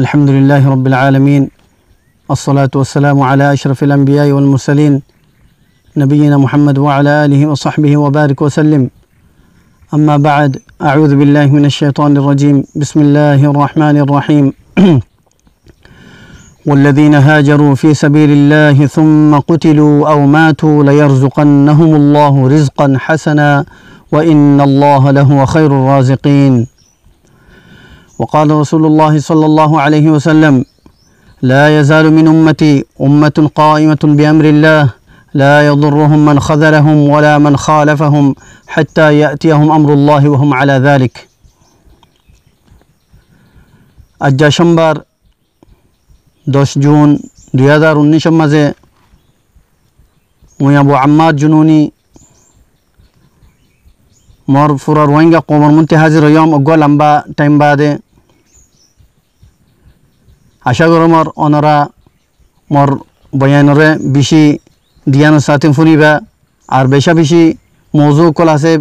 الحمد لله رب العالمين، الصلاة والسلام على أشرف الأنبياء والمرسلين، نبينا محمد وعلى آله وصحبه وبارك وسلم. أما بعد، أعوذ بالله من الشيطان الرجيم، بسم الله الرحمن الرحيم. والذين هاجروا في سبيل الله ثم قتلوا أو ماتوا ليرزقنهم الله رزقا حسنا وإن الله لهو خير الرازقين. وقال رسول الله صلى الله عليه وسلم: لا يزال من أمتي أمة قائمة بأمر الله، لا يضرهم من خذلهم ولا من خالفهم حتى يأتيهم أمر الله وهم على ذلك. الجاشمبر 10 جون 2019 مزے وہاں ابو عمار جنونی مور فرار وانگا قومر منتحاضر یوم اگو لمبا ٹائم بادے اشاگر مور اونرا مور بیانر بیشی دیان ساتن فنی با اور بیشہ بیشی موضوع کلا سے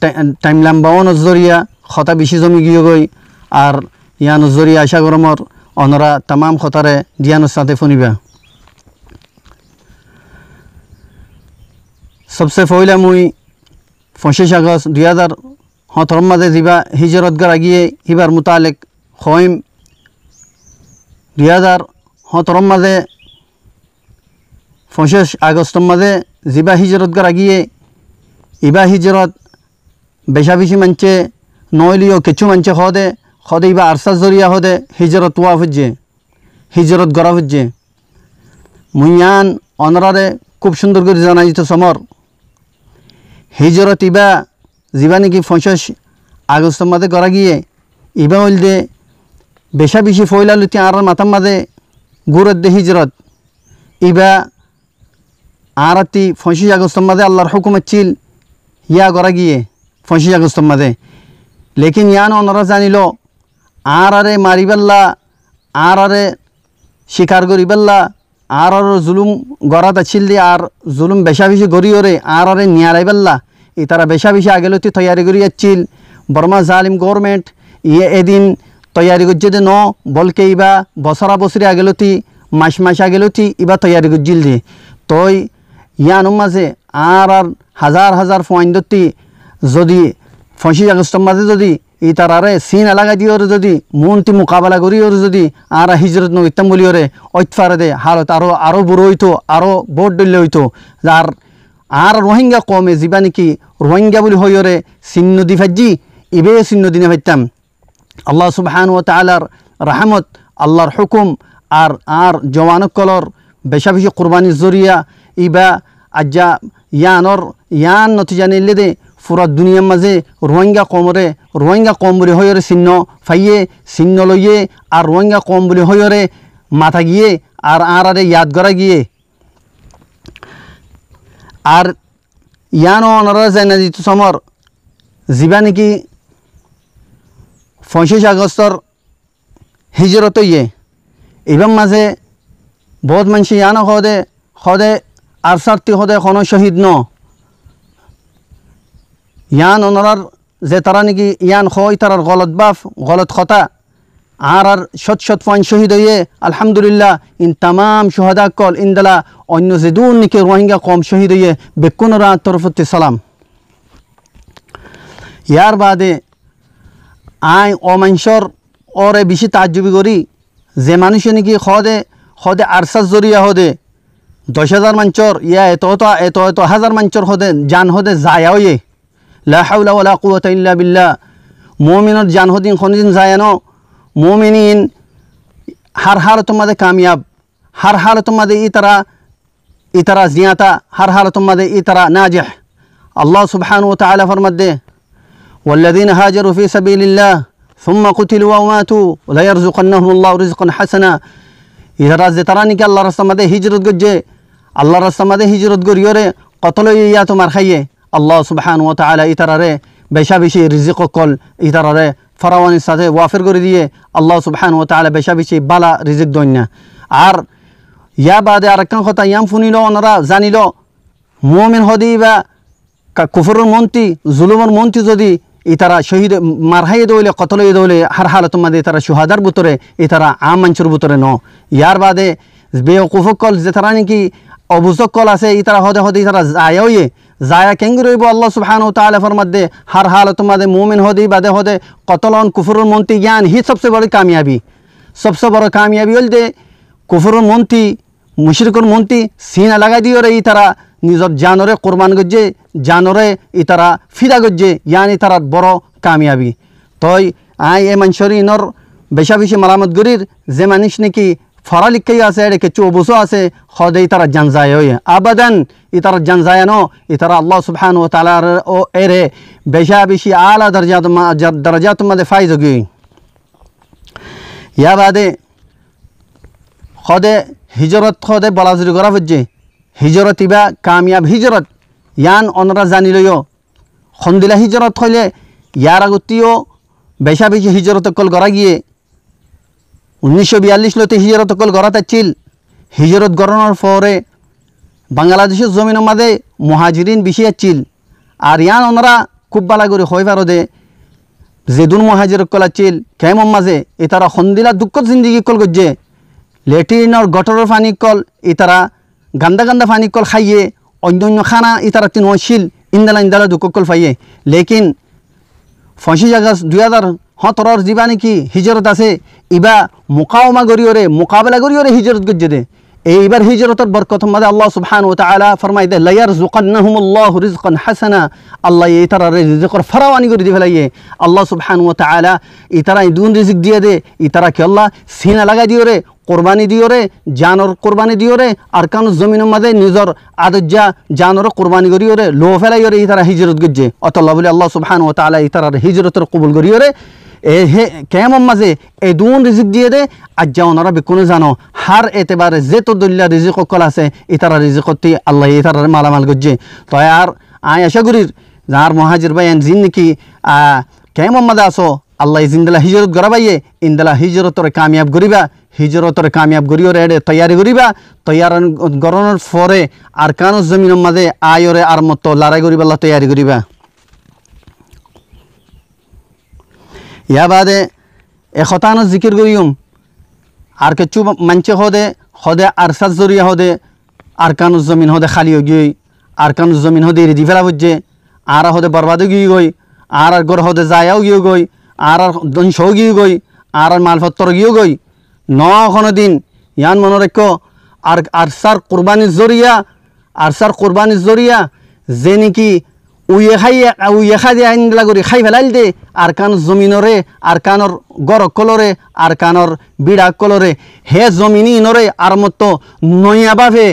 ٹائم لمبا اون زوریا خطا بیشی زمی گیو گوی اور یان زوریا اشاگر مور آنرا تمام خطر دیان ساته فونی با. سب سے فویل موی فنشش اگست 2019 زیبا هجرتگر اگیه هیبر متعلق خویم 2019 فنشش اگست مده زیبا هجرتگر اگیه ایبا هجرت بشاویشی منچه نویلیو کچو منچه خوده خود ایبا عرصه زوریا خوده هجرت وافد جه هجرت گرافد جه مویان آنراره کب شندرگر زنایی تو سمار هجرت ایبا زیبانی که فنشش آگست مده گراگیه ایبا ولده بشا بیشی فویلا لوتی آنرار مطم مده گورد ده هجرت ایبا آنراتی فنشش آگست مده اللار حکومت چیل یا گراگیه فنشش آگست مده. لیکن یان آنرار زنیلو آراره ماری بلا، آراره شکارگوری بلا، آراره ظلم گراتا چیل دی، آر ظلم بشاویشی گوری اوره، آراره نیالی بلا، ایتارا بشاویشی آگلوتی تیاریگوری چیل، برما ظالم گورمنٹ، یه ایدین تیاریگوری دی نو، بلکه ایبا بسرا بسری آگلوتی، مشمش آگلوتی، ایبا تیاریگوری جیل دی. توی یان امازه آرار هزار فوائندوتی زدی، فنشی اگستم مازه زدی، ایتاراره سین علاقه دیو رو زدی مونتی مقابله گوری رو زدی آره هجرت نو اتم بولی رو اتفاره ده حالت آرو بروی تو آرو بود دلیوی تو زار آر روهنگا قوم زیبانی که روهنگا بولی هوی رو سین نو دیفجی ایبه سین نو دینه فجتم. الله سبحانه و تعالی رحمت الله حکم آر جوانک کلور بشبش قربانی زوریا ایبه اجا یان نتیجه نیلی ده فرا دنیا مزه روانگا قومره روانگا قوم بله هایره سینو فیه سینولویه آر روانگا قوم بله هایره ماتگیه آر آراره یادگارگیه آر یانو آنرا زنده تو سمر زیبانی کی فنشش اگستر هجرتویه ایبم مزه بود منشی یانو خوده ارسرتی خوده خانو شهید نو یان اونرار زیترانی که یان خواهی ترار غلط باف غلط خطا عرار شد فان شهیدویه الحمدلله این تمام شهده کل این دلا اونو زدون نکه روهنگا قوم شهیدویه بکن را طرفت سلام یار باده آین اومنشور اوره بیشی تعجبی گوری زمانشونی که خود عرصه زوریه خوده 10,000 منچور یا ایتو 1,000 منچور خوده جان خوده زایاویه لا حول ولا قوة إلا بالله. مومنات جان هدين خوندين زاينو مومنين هر حالتم مده کامیاب، هر حالتم مده ای طرح زیاتا، هر حالتم مده ای طرح ناجح. الله سبحانه وتعالى فرمده: والذين هاجروا في سبيل الله ثم قتلوا وماتوا لا يرزقنهم الله رزقا حسنا. ای طرح زیترانی که الله رسم مده هجرت گجه الله رسم مده هجرت گریوره قتلو ییاتو مرخیه الله سبحانه و تعالی ایتراره بشابیشی رزق کل ایتراره فراوانی ساته وافر گردیه الله سبحانه و تعالی بشابیشی بالا رزق دنیا عر یا بعد ارکان خطا یم فنیلو آنرا زنیلو مومن هدی و کفر مونتی ظلم مونتی زدی إترا شهيد مرحية دولة قتلوا دولة هر حالة مدة إترا شهادر بطوره إترا عام منشور بطوره نو يار بعده بيوقوف كل زتراني كي أبوزك كل أسي إترا هذا هذا إترا زايويه زايا كنغروي بو الله سبحانه وتعالى فرمده هر حالة مدة مؤمن هذا بعده هذا قتلون كفر المنتي جان هي सबसे बड़ी कामयाबी सबसे बड़ा कामयाबी उल्टे कुफर मंती मुशरिक मंती सीना लगा दियो रे इतरा निजर जानोरे कुर्बान गज्जे जानोरे इतरा फिदा गज्जे यानी तार बड़ो कामयाबी तोय आए मंशरी नर बेशाबिशी मरामत गुरीर जेमानिश ने की फरा लिखई आसे रे के चोबुसो आसे खदे इतरा जनजायो है अबदन इतरा जनजायनो इतरा अल्लाह सुब्हानहु व तआला ओ एरे बेशाबिशी आला दर्जात मदे फाइज होगी या बादे خود هجرت خود بالازرگرا فجی هجرتی با کامیاب هجرت یان آنرا زنیلیو خندله هجرت خیله یارگوتیو بیشا بیش هجرت کل گراگیه 1942 لوتی هجرت کل گرات اچیل هجرت گرانار فوره بنگلادیشی زمین ماده مهاجرین بیشی اچیل آریان آنرا کوب بالاگوری خوی فروده زدون مهاجر کل اچیل کیم مزه اتارا خندله دکت زندگی کل گجه लेट्रिन और गटर पानी कल इतरा गंदा गंदा पानी कल खाइए अन्य खाना इतरा तीन वशील इंदला दुख कल फाइए लेकिन 25 अगस्त 2017 जीवानी की हिजरत आसे इबा मुकावमा गरी मुकाबला गरी हिजरत गुजरे एबार हिजरतर बरकत मदे अल्लाह सुब्हानहु व तआला फरमाए दे लयरज़ुकन्नहुमुल्लाहु रिज़्क़न हसना अल्लाह इतरा रिज़्क़ फरावानी गरी दे फलाइए अल्लाह सुब्हानहु व तआला इतरा दून रिज़्क़ दिए दे इतरा के अल्लाह सीना लगा दियो रे कुर्बानी दियो रे जानवर कुर्बानी दियो रे अरकान ज़मीन मदे निजर आदज्जा जानवर कुर्बानी गरी रे लो फलाइयो रे इतरा हिजरत गुजरे अल्लाह बोले अल्लाह सुब्हानहु व तआला इतरा हिजरतर कबूल गरी रे कैम मजे ए दून रिजिक दिए दे अज्जाओनारा बिकुने जानो हर एतबारे जेत दुल्ला रिजिक कला से इतारा रिजिक अल्लाह इतारा मालामाल गुज्जे तो यार आय आशा गुरीर जार महाजिर बयान जिन की कैम मद आसो अल्लाह जिंदला हिजरत गराबाइए इंदला हिजरत और कामयाब गरीबा हिजरत और कामयाब गरी और एडे तैयारी गरीबा तैयार गरण फरे आरकान जमीन मजे आय और आरमत लड़ाई गरीब अल्लाह तैयारी गरीबा या बाद एखतान जिकिर गुरियम आर के चुप मंचे होदे होदे अरसद जरिया होदे अरकान जमीन होदे खाली हो गई अरकान जमीन होदे रिदी फेला बुझे आरा होदे बर्बाद हो गई आर गोर होदे जाया हो गई आर दंश हो गई आर मालपत्र हो गई नौ दिन यान मन रखो अरसार कुर्बानी जरिया अरसार कुर्बानी जरिया जेने की उये खाई आइन लागरी खाई फेलाइल दे आरकान जमीनरे आरकानर गरक कलरे आरकानर बीड़ा कलरे हे जमीनी नरे आरमत नया बाफे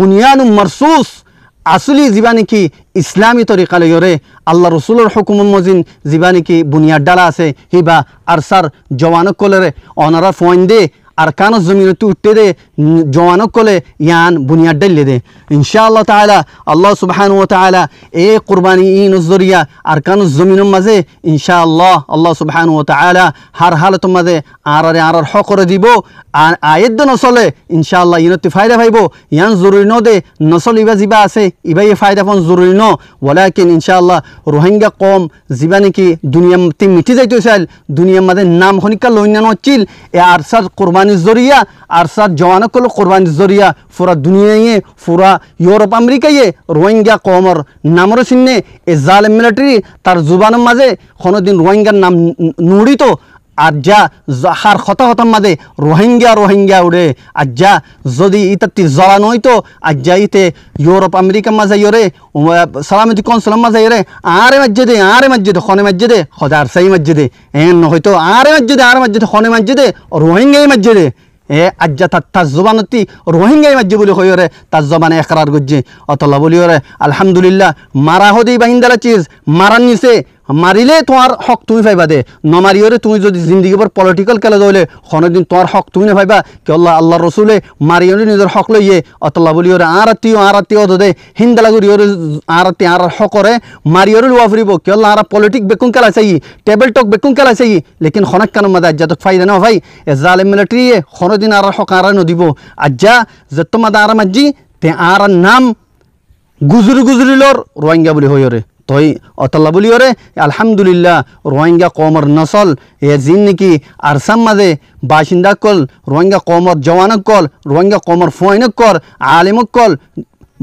बुनियान मरसूस असली जीवानी की इस्लामी तरीका लगे अल्लाह रसूलर हुकुम मजिन जीवानी की बुनियाद डाला से हिबा अरसार जवान कलरे अनरा फोन दे अरकान जमीन तो उठते दे जवानों को ले यान बुनियाद डल दे इंशाअल्लाह ताला अल्लाह सुब्हानहु व तआला ए कुर्बानी इन ज़रिया अरकान जमीन मजे इंशाअल्लाह अल्लाह सुब्हानहु व तआला हर हालत मजे आरार आरार हक र दिबो आयद नसले इंशाअल्लाह इनति फायदा पाइबो यान जरूरी न दे नसल इबा जिबा आसे इबा ये फायदा पन जरूरी न वलाकिन इंशाअल्लाह रोहिंगा कौम जिबानी की दुनिया ती मिटी जाइतो साल दुनिया मजे नाम खनिका लोइना न चिल ए अरसर कुर्बानी जरिया आरसार जवानों को कुर्बानी जरिया पूरा दुनिया पूरा यूरोप अमेरिका रोहिंग्या कौमर नामर सिन्ने ए जालिम मिलिट्री तार जुबान मजे कोनो दिन रोहिंग्या नाम नुड़ी तो आज्जा हार खता खतम मदे रोहिंग्या रोहिंग्या उड़े आज्जा जदि इतती जलान हो तो आज्जा इते यूरोप अमेरिका मजा योरे सलामती कौंसल मजा योरे आरे मस्जिद खने मस्जिद खदा सही मस्जिद एन हो तो आरे मस्जिद खने मस्जिद रोहिंग्या मस्जिद ए आज्जा तत्ता जुबानती रोहिंग्या मस्जिद बोले हो रे तार जबाने इकरार गुज्जे अतल्ला बोली रे अल्हम्दुलिल्लाह मारा हो दी बहिंदला चीज मारन निसे मारिले तोर हक तुम पाइबा दे न मारियोरे तुम जो जिंदगी पर पॉलिटिकल खेला दौले खन दिन तोर हक तुम ना पाइबा कि अल्लाह अल्लाह रसूले मारियोरे निजर हक लइए अतल्ला बोलियोरे आरती ओ दे हिंदला गुरियोरे आरती आर हक रे मारियोरे लुआ फरीबो कि अल्लाह आरा पॉलिटिक बेकुन खेला चाहिए टेबल टॉक बेकुन खेला चाहिए लेकिन खनक कन मदा अज्जा तक फायदा ना भाई ए जालिम मिलिट्री खन दिन आर हक आरा न दिबो अज्जा जत्तमदार मज्जी ते आरा नाम गुजुरी गुजुरी लोर रोहिंग्या बोले होयोरे توي أطلبولي يوري الحمد لله روينجا قومر نسل يزين كي أرسم مذه باشندة كل روينجا قومر جوانك كل روينجا قومر فوينك كل عالمك كل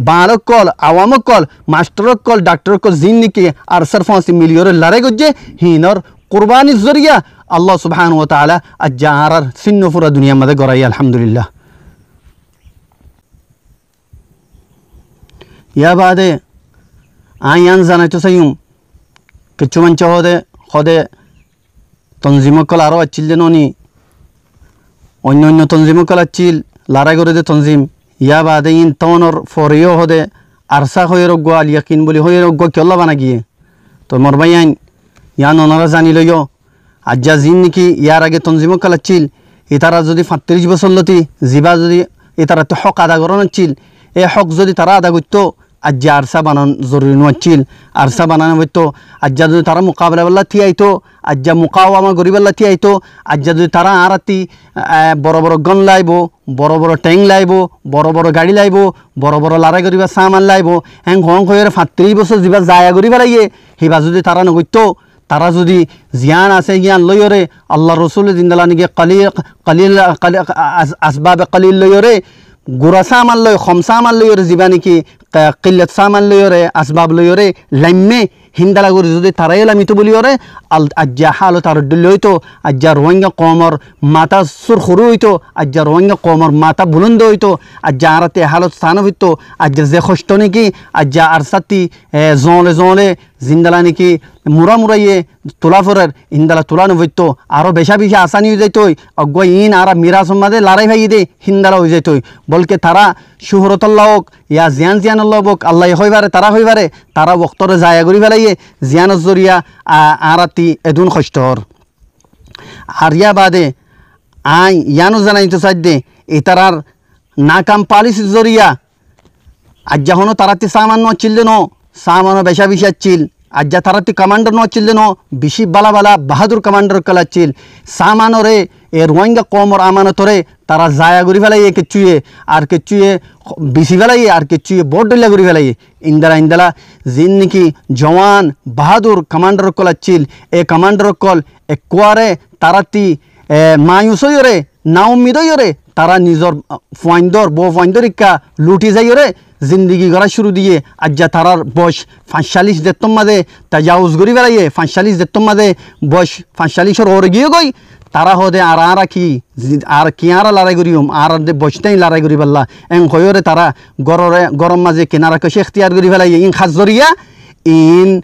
بارك كل عوامك كل ماسترك كل دكتورك كل زين كي أرسر فانسي مليور لاريجوجة هينور قرباني الزرية الله سبحانه وتعالى الجارر سن فر الدنيا مذه قرية الحمد لله يا بعده آیان زنای تو سیم کچومن چه خود تنظیم کل آرو اچیل دنونی اونو تنظیم کل اچیل لارای گرده تنظیم یا بعد این تونر فوریو خود ارسا خوی رو گوال یقین بولی خوی رو گو کلا بنگیه تو مربیان یا نونر زنی لیو اجازین نکی یا راگ تنظیم کل اچیل ایتار زدی فتریج بسلتی زیبا زدی ایتار تو حق ادا گرون اچیل ای حق زدی تر ادا گوتو أجا أرسا بانان زوري نواتشيل أرسا بانان ويتو أجا دو ترى مقابلة والله تي أيتو أجا مقاومة غريب والله تي أيتو أجا دو ترى عارتي برو برو غن لايبو برو برو تانك لايبو برو برو غادي لايبو برو برو لارا غريب سامان لايبو هن هون خير فاتري بوسو زيبا زايا غريب رايي هيبا دو ترى نويتو ترى زودي زيان أسي زيان ليوري الله رسول ديندلانيكي قليل قليل أسباب قليل ليوري گورا سامان لوی خم سامان لوی رزیبانی کی قلت سامان لوی ره اسباب لوی ره لمه هندلا گور زود ترایل میتو بولی ره اجا حالو تر دلوی تو اجا روینگا قومر ماتا سر خروی تو اجا روینگا قومر ماتا بلندوی تو اجا رت حالو ثانوی تو اجا ز خوشتونی کی اجا ارساتی زون زون زندلانی کی مورا مورا یه طلافرر اندلا طلانو ویتو آرو بیشا بیشا آسانی ہو جائتوی اگو این آرا میرا سمده لارای بھائی دے ہندلا ہو جائتوی بلکہ ترا شہرت اللہ ہوک یا زیان زیان اللہ بوک اللہ یہ ہوئی بارے ترا وقتور زائے گوری بھلائیے زیان الزوریا آرا تی ادون خوشتور آریا بادے آئین یانو زنانی تو سجدے اترار ناکام پالیس الزوریا اجہونو ترا تی سامانو چلدنو سامانو بیشا بیشا چل اجا ترتی کمانڈر نو چل دنو بیشی بلا بلا بہادر کمانڈر کلا چل سامانو رے اے روینگا قوم اور آمانتو رے ترا زایا گوری والا یہ کچوئے آر کچوئے بیسی والا یہ آر کچوئے بورڈ لیا گوری والا یہ اندلا اندلا زندگی کی جوان بہادر کمانڈر کلا چل اے کمانڈر کل اکوارے ترتی مایوسو یورے ناومیدو یورے ترا نیزور فوائندور بو فوائندور اکا لوٹیزا یورے زندگی گرا شروع دیئے اجا ترار بوش فانشالیش دیتم مدے تجاوز گری ورائیے فانشالیش دیتم مدے بوش فانشالیش رو رگیے گوئی ترا ہو دے آرہ آرہ کی آرہ کی آرہ لارے گریم آرہ دے بوشتیں لارے گری بللہ این خویور ترا گرم مزے کنارہ کش اختیار گری ورائیے این خاص ذریعہ این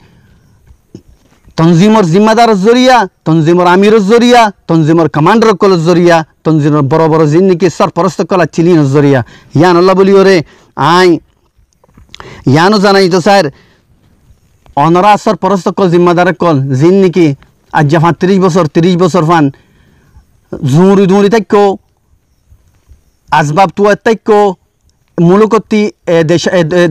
تنظیم اور ذمہ دار ذریعہ تنظیم اور امیر ذریعہ تنظیم اور کمانڈر کل ذریعہ تنظیم اور برو برو زندگی سر پرست کل چلین ذریعہ یان اللہ بولیو رے آئیں یانو زنائی تو سائر اونرا سر پرست کل ذمہ دار کل زندگی اجفان تریج بسر فان زوری دوری تک کو ازباب توات تک کو ملوکتی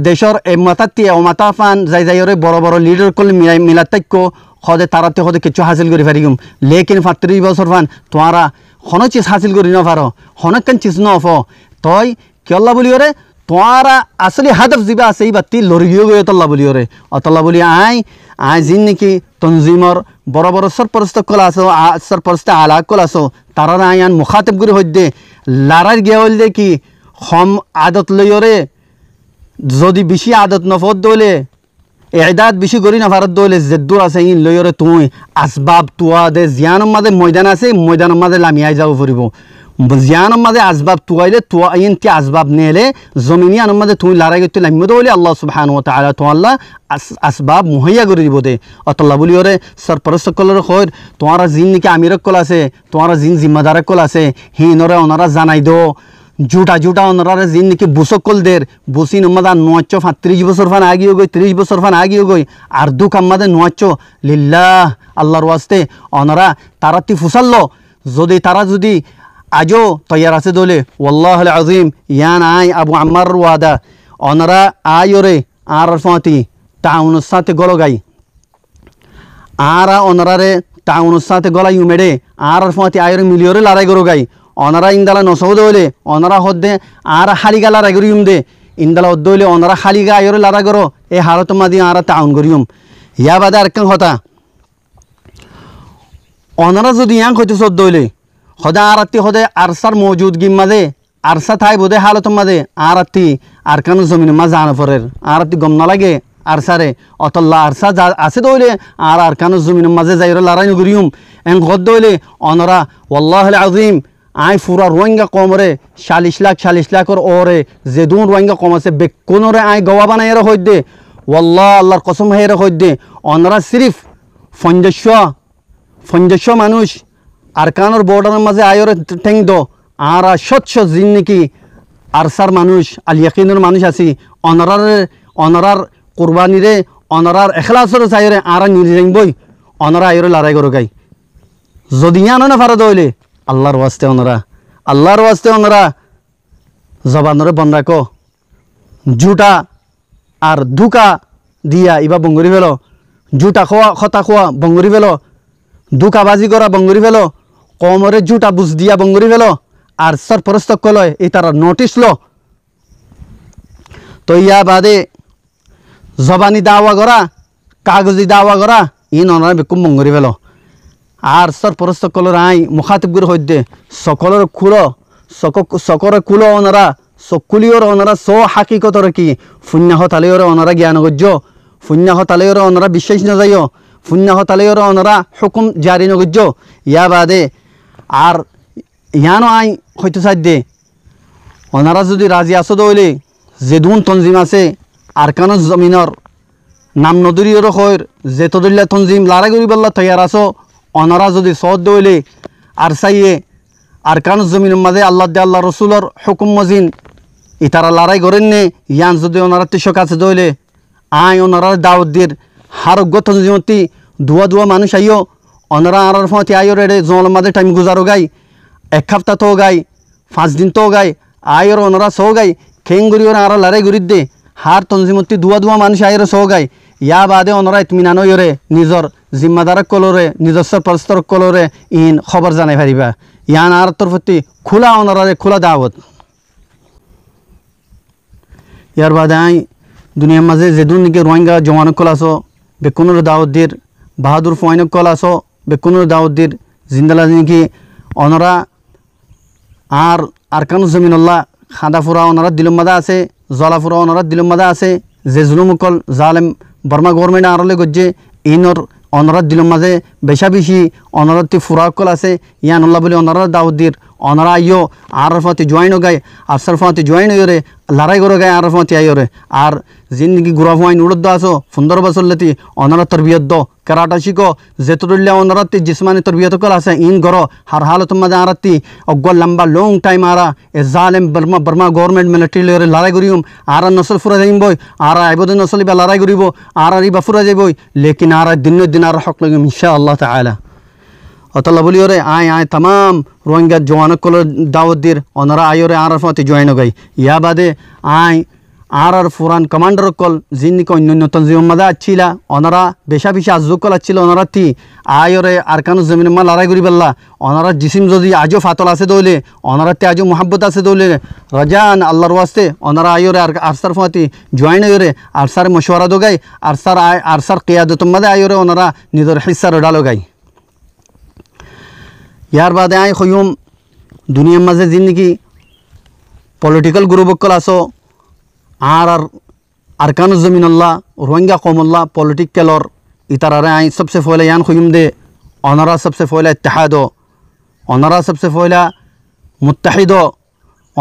دیشار امتاتی امتا فان زیزیاره برا برا لیدر کل ملتک کو خود تارتی خود کچو حاصل گری فریم لیکن فتری با صرفان توارا خونه چیز حاصل گری نفرا خونه کن چیز نفا توی که اللہ بولیوره توارا اصلی هدف زیبه اسی باتی لوریو گوی تالله بولیوره اتالله بولی آئین زینی که تنظیمار برا برا سرپرست کل آسو سرپرست علاق کل آسو تارا آئین مخاطب گری حجده لارر گیول ده که خم عادت لیوره زودی بیشی عادت نفوت دوله اعداد بیشی گوری نفرت دوله زدور اسین لیوره توی اسباب تواده زیان امده مویدان اسه مویدان امده لامیای جاو فریبو زیان امده اسباب توایله توایین تی اسباب نیله زمینی امده توی لارای گوتی لامیمو دوله الله سبحانه و تعالی توالا اسباب مهیا گوری بوده اطلاع بولیوره سرپرست کلر خود توارا زین نکی امیرک کلاسه توارا زین زیمدارک کلاسه هینوره اونارا زنای دو جوٹا جوٹا انرار زندگی کی بوسو کل دیر بوسی نمدہ نوچو فان تریج بسرفان آگی ہو گئی تریج بسرفان آگی ہو گئی اردو کمدہ نوچو للہ اللہ رواستے انرار تارتی فسلو زودی تارت زودی آجو طیرہ سے دولے واللہ العظیم یان آئیں ابو عمر وادہ انرار آئیو رے آر رفاتی تعاون السات گولو گئی آرہ انرار تعاون السات گولو یوں میڈے آر رفاتی آئیو رے ملیو رے لارے گرو گئی آنرا این دلا نسخه دوله آنرا خود ده آرا حالیگا لارا گریم ده این دلا دوله آنرا حالیگا ایور لارا گرو ای حالات مادی آنرا تعاون گریم या बादा अरकन होता ओनरा जो दियां खोते सो दोले खुदा आरती होदे अरसर मौजूदगी मदे अरसा थाई बोदे हालत मदे आरती अरकन जमीन मजान फरेर आरती गम न लगे अरसरे अतल्ला अरसा आसे दोले आर अरकन जमीन मजे जायरो लारान गुरियम एन खुद दोले ओनरा वल्लाह अल अजीम आय फुरा रोंगा कोमरे 40 लाख और ओरे जेदून रोंगा कोम से बेकोनरे आय गवा बनायरो होदे والله الله القسم هيرا خدي أنرا صرف فنجشوا منوش أركان ور بورد نمازه آيور تنگ دو آرا شد زندگی أرسر منوش اليقين ور منوش هسي أنرا قرباني ره أنرا اخلاص ور سايور آرا نيرنگ بوي أنرا آيور لارای گرو گاي زدیان نفر دوله الله رواسته أنرا زبان ور بند کو جوتا আর ধুকা দিয়া ইবা বঙ্গরি ফেলো জুটা খোয়া খতা খোয়া বঙ্গরি ফেলো ধুকাবাজি করা বঙ্গরি ফেলো কমরে জুটা বুঝ দিয়া বঙ্গরি ফেলো আর সরপরস্ত কলয় এটারা নোটিশ লো তো ইয়া বাদে জবানি দাওয়া করা কাগজি দাওয়া করা ইন অনার বেকুম বঙ্গরি ফেলো আর সরপরস্ত কলর আই মুখাতিব গুর হইদে সকলর খুলো সকর খুলো অনারা সকলিয়র অনরা সো হাকিকতর কি ফুন্নাহতালিয়র অনরা জ্ঞানগজ্জো ফুন্নাহতালিয়র অনরা বিশ্বাস নজাইও ফুন্নাহতালিয়র অনরা হুকুম জারি নগজ্জো ইয়া বাদে আর ইয়ানো আই হইতো সাইদে অনরা যদি রাজি আসো দইলে জেদুন তনজিম আছে আরকান জমিনর নাম নদুরিয়র খয়র জেতদুল্লাহ তনজিম লারা গরিবাল্লাহ তৈয়ার আসো অনরা যদি সদ দইলে আর সাইয়ে আরকান জমিনের মাঝে আল্লাহ দে আল্লাহ রাসূলের হুকুম মজিন ইতারা লড়াই করেন নে ইয়ান যদি ওনারা তিশক আছে দইলে আই ওনারা দাউদ্দির হারগ্য তঞ্জিমতি দুয়া মানুষ আইও ওনারা আর ফতি আইও রে জল মাঝে টাইম গুজারো গাই এক হপ্তাহ তো গাই 5 দিন তো গাই আইর ওনারা সো গাই খেঙ্গুরি ওরা আর লড়াই করি দে হার তঞ্জিমতি দুয়া মানুষ আইর সো গাই ইয়া বাদে ওনারা ইতমিনানো ইরে নিজর জিম্মাদার কলরে নিজস্ব পরস্তর কলরে ইন খবর জানাই পারিবা ইয়ান আর তরফতি খোলা অনরারে খোলা দাওয়াত ইয়ার বাদাই দুনিয়া মাঝে জেদুন নিকে রোহিঙ্গা জওয়ান কলাসো বেকুনুর দাওয়াতদের বাহাদুর ফয়ন কলাসো বেকুনুর দাওয়াতদের জিন্দালাজি নিকে অনরা আর আরকানু জমিনুল্লাহ খাদাফুরা অনরা দিলমাদা আছে জলাফুরা অনরা দিলমাদা আছে জে জুলুম কল জালেম বর্মা গভর্নমেন্ট আরলে গজ্জে ইনর অনরাত দিল মাঝে বেশা বেশি অনরাতি ফুরাকল আছে ইয়ানুল্লাহ বলে অনরাত দাউদ্দির অনরা আইও আর ফতে জয়েন গায় আফসার ফতে জয়েন ইরে লড়াই করে গায় আর ফতে আইরে আর জিন্দগি গুরাফ ওয়াইন উড়দ আসো 15 বছর লতি অনরা তরবিয়ত দ কারাটা শিখো জেতুল্লাহ অনরাতি জিসমানি তরবিয়ত কল আছে ইন গরো হার হালত মাঝে আরতি অগ লম্বা লং টাইম আরা এ জালেম বর্মা গভর্নমেন্ট মিলিটারি লরে লড়াই করিম আর নসল ফুরা যাইম বই আর আইবদ নসল বে লড়াই করিব আর আরিবা ফুরা যাইবই লেকিন আর দিন দিন আর হক লাগিম ইনশাআল্লাহ তাআলা অতলা বলি ওরে আয় तमाम রোহিঙ্গা জওয়ানকল দাউদ্দির অনরা আয়রে আরাফতে জয়েন গাই ইয়া বাদে আয় আর ফুরান কমান্ডার কল জিনক অন্যান্য তঞ্জিম মাদা আছিলা অনরা বেশা বেশি আজকল আছিল অনরা তি আয়রে আরকানু জমিন মা লড়াই করি বল্লা অনরা জিসিম যদি আজও ফাতল আছে দইলে অনরা তে আজও মোহাব্বত আছে দইলে রাজান আল্লাহর ওয়াস্তে অনরা আয়রে আরসার ফাতি জয়েন হইরে আরসার মশওয়ারা দগাই আরসার আয় আরসার কিয়াদত মাদা আয়রে অনরা নিজর হিসার ডালো গাই यार बाद आए खुम दुनिया मजे जिंदगी पॉलिटिकल ग्रुप कल आसो आर अरकान जमीनल्ला रोहिंगा कौमल्ला पॉलिटिकल और इतारा आए सबसे फैला यान खुम दे अनरा सबसे फैला इत्तेहादो अनरा सबसे फैला मुत्तहिदो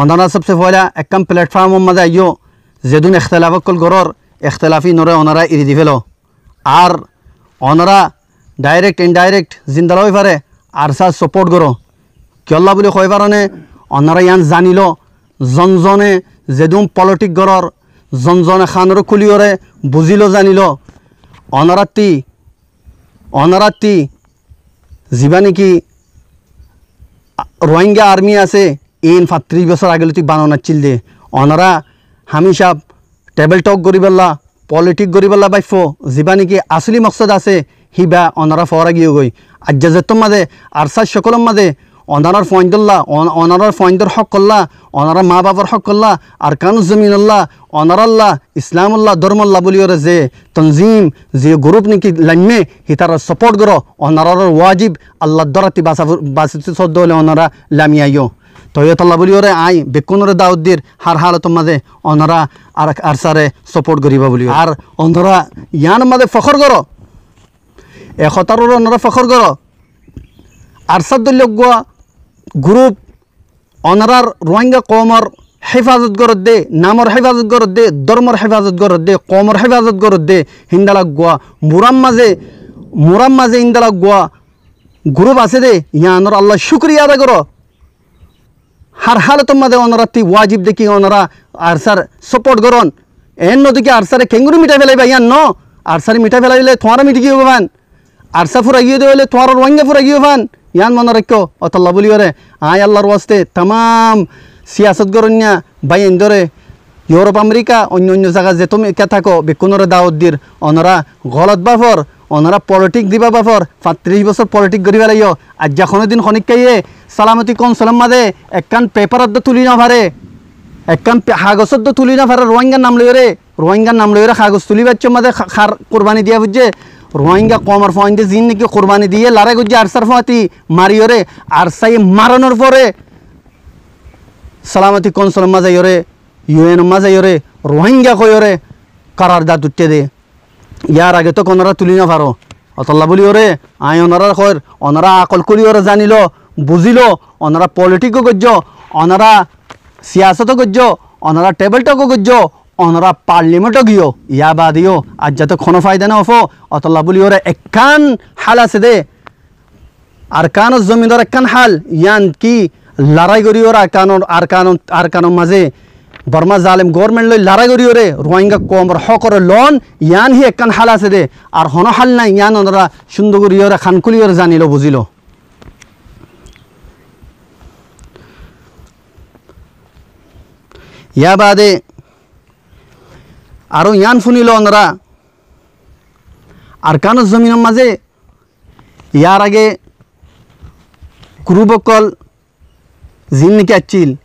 अनरा सबसे फैला एक कम प्लेटफॉर्म मजा आइयो जैदुन इख्तलाफ कल गरर इख्तलाफी नोरा अनरा इरिदी फेलो आर अनरा डायरेक्ट इनडायरेक्ट जिंदला फरे आरसा सपोर्ट करो क्यों बोले खैबारने अनारा यान जानी लो जनजने जेदुम पॉलिटिक गरर जनजने खानर खुलियोरे बुझिलो जानी लो अनाराती जीवानी की रोहिंग्या आर्मी आसे इन 35 बसर आगे लती बनाना चिल दे अनारा हमेशा टेबल टॉक करी बल्ला पॉलिटिक करी बल्ला बाइफो जीवानी की असली मकसद आसे হিবা অনারা ফরা গিয়ে গই আজ্জাজত মাঝে আরসা সকলের মাঝে অনারার ফয়ন্দুল্লাহ অনারার ফয়ন্দর হক কল্লা অনারা মা বাবার হক কল্লা আরকানুজ জমিনুল্লাহ Honorallah, Islamullah, Dormullah buliyor ze tanzim ze group niki lanme hitar support goro honorar wajib Allah dorati basitsi soddole honora lamiayo toyotalla buliyor ay bekunor dauddir har halato maze honora arak arsare support goriba buliyor ar honora yan maze fakhor goro e khotaror honora fakhor goro arsadulogwa group honorar rohingya qomor حفاظت گرد دے نامر حفاظت گرد دے درمر حفاظت گرد دے قومر حفاظت گرد دے ہندلا گوا مرمزے ہندلا گوا گروپ آسے دے یا نور اللہ شکریہ دا گرو ہر حالت مدے انرہ تی واجب دے کی انرہ عرصر سپورٹ گرون این نو دے کی عرصر کنگوری میٹا پھیلائی بھائی یا نو عرصر میٹا پھیلائی لے توارا میٹی گیو بھان عرصر فرگیو دے لے توارا روانگے فرگیو بھان یا نو رکھو اور اللہ بولیو رہے آئے اللہ رواستے تمام سیاست گرنیا باي اندوره يوروب امريكا انيو زاغا زيتوم كتاكو بكونور داود دير انرا غلط بافور انرا پوليتيك ديبا بافور 35 بوسر پوليتيك گريبا ليو اج خونه دين خنيك كاي سلامتي كونسلم ماده اكان پيپر اد تولينا فاري اكان حاگس اد تولينا فاري روينگا نام ليره حاگس تولي بچو ماده خار قرباني ديا بوجه روينگا قومر فوند زين نكي قرباني ديا لارا گوج ارسر فاتي ماريوري ارساي مارنور فوري سلامتی کونسل مزه یوره یوئن مزه یوره روهنگا کو یوره قرارداد دته دی یار اگه تو کنرا تولینا فارو الله بولی یوره آی اونرا خیر اونرا عقل کلی یوره زانیلو بوزیلو اونرا پولیٹیکو گجو اونرا سیاستو گجو اونرا ٹیبل ٹاکو گجو اونرا پارلیمنٹو گیو یا بادیو اج تو خونو فائدہ نہ ہفو الله بولی یوره اکان حالا سدے ارکان الزمیندار اکان حال یان کی لڑائی گری اور ارکانوں مزے برما ظالم گورنمنٹ لوئی لڑائی گری اورے روہنگا قومر حق اور لون یان ہی اکن حالا سے دے اور ہنو حل نہ یان اندرا شندو گری اور خانکلی اور زانی لو بوزی لو یا بعدے ارو یان فنی لو اندرا ارکانوں زمینوں مزے یار اگے گروپ کل زين نكي اتشيل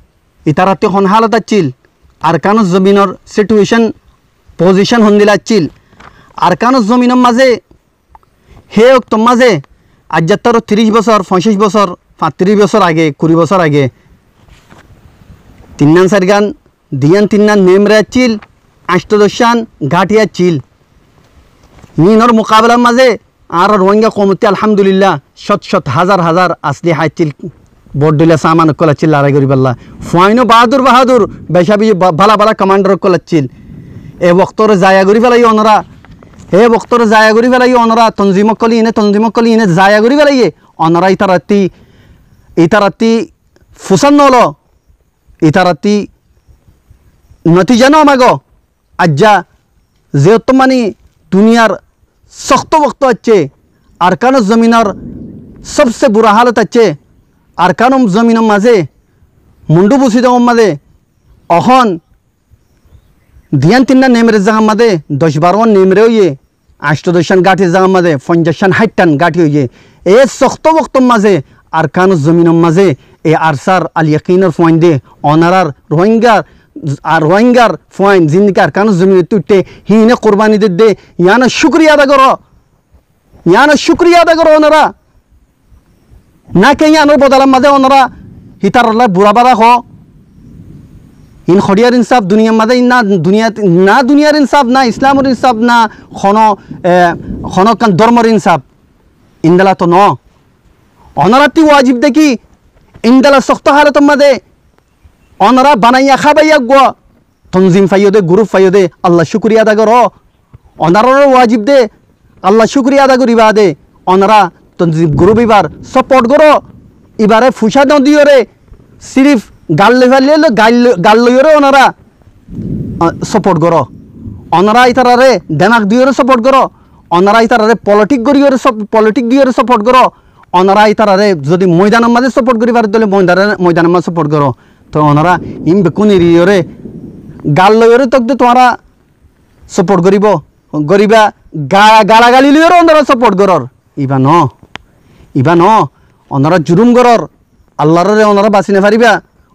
اتاراتي خون حالت اتشيل ارکان الزمین اور سیٹویشن پوزیشن ہندلا اتشيل ارکان الزمین مزے ہے اکتو مزے اجتر 30 بسر 25 بسر 35 بسر آگے 20 بسر آگے تنان سرگان دیان تنان نیمرے اتشيل اشتو دوشان گھاٹی اتشيل نین اور مقابلہ مزے آر روانگا قومتی الحمدللہ شت شت ہزار ہزار اسلحہ اتشيل بودلے سامان کو لچل لارے گری بالله فائنو بہادر بیشابی بھلا کمانڈر کو لچل اے وقتور زایا گری فلائی اونرا اے وقتور زایا گری فلائی اونرا تنظیم کلی نے زایا گری فلائی اونرا اترتی فسن نولو اترتی نتیجہ نو مگو اجا زیوتمانی دنیار سخت وقت اچے ارکان زمینار سب سے برا حالت اچے ارکانم زمینم مزه مندو بوسیدم مزه آخان دیان تینا نمره زخم مزه دشوارون نمره ویه اشتودشان گاتی زخم مزه فنجشان هیتن گاتی ویه ای سخت وقتم مزه ارکانم زمینم مزه ای ارسر الیقینر فاینده آنرار روینگر فاین زندگی ارکانم زمینی تویته هینه قربانی داده یانا شکریه دگرو آنرا نا که یانو بدلا مده اونرا هیتارلا برا برا خو این خودیار انصاف دنیا مده نه دنیار انصاف نه اسلام انصاف نه خانو کن درمر انصاف اندلا تو نه اونرا تی واجب ده کی اندلا سخت حالت مده اونرا بنایا خبایا گو تنظیم فیوده گروپ فیوده الله شکریه ادا کرو اونرا رو واجب ده الله شکریه ادا کری باده اونرا تنظیم گروپ ایبار سپورٹ گرو ایبارے فوشا نہ دیو رے صرف گال لے رے اونرا سپورٹ گرو اونرا ایتارا رے دماغ دیو رے سپورٹ گرو اونرا ایتارا رے پولیٹک دیو رے سپورٹ گرو اونرا ایتارا رے جدی میدان ماجے سپورٹ گری بار دلے میدان ما سپورٹ گرو تو اونرا ایم بکونی ریو رے گال لے رے تک دے توارا سپورٹ گریبو گریبا گالا گالی لے رے اونرا سپورٹ گرو ایبا نو اونرا جرم گرور اللہ رے اونرا باسی نفاری بیا